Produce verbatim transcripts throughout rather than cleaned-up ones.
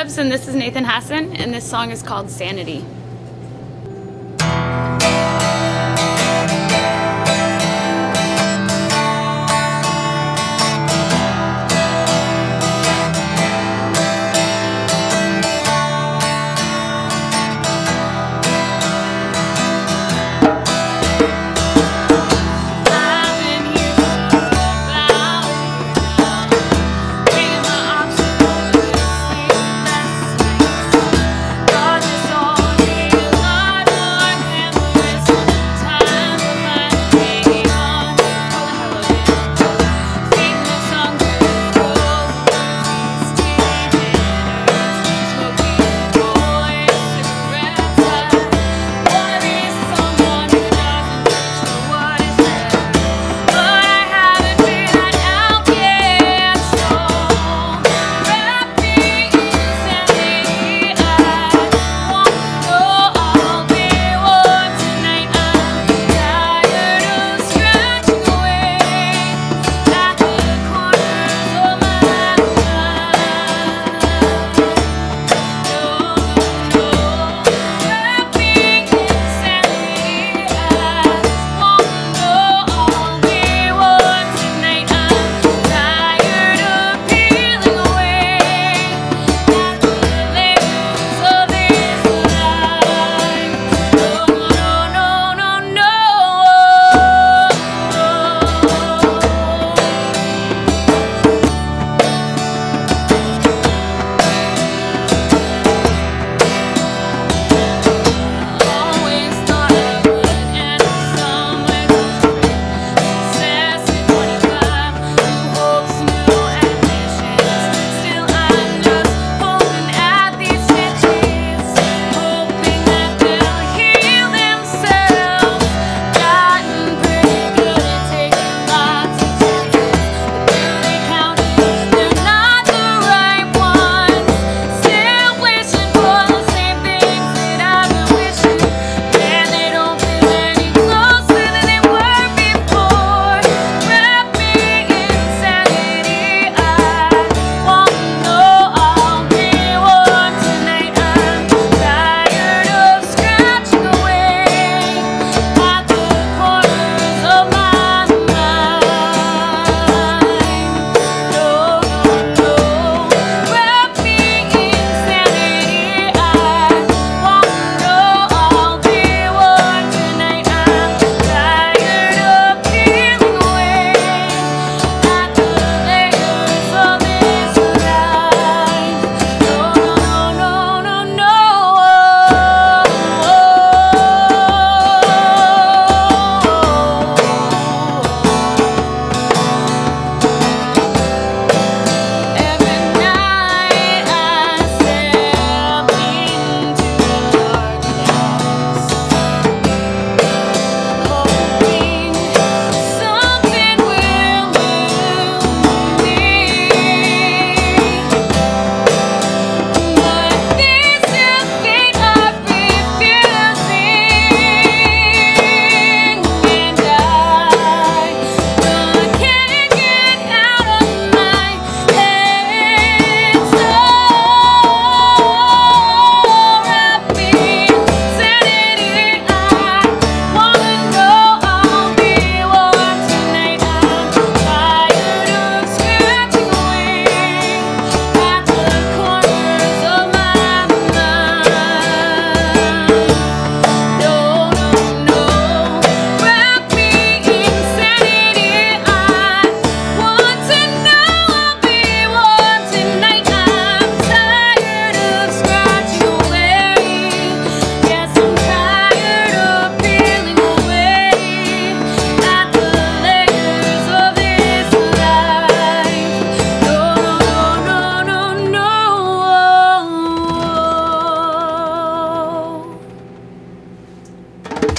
Dubs, and this is Nathan Hassan, and this song is called Sanity.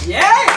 Yeah!